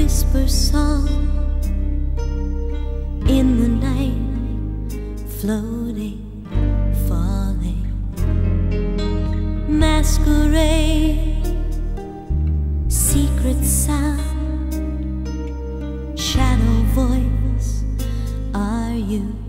whisper song in the night, floating, falling, masquerade, secret sound, shadow voice, are you?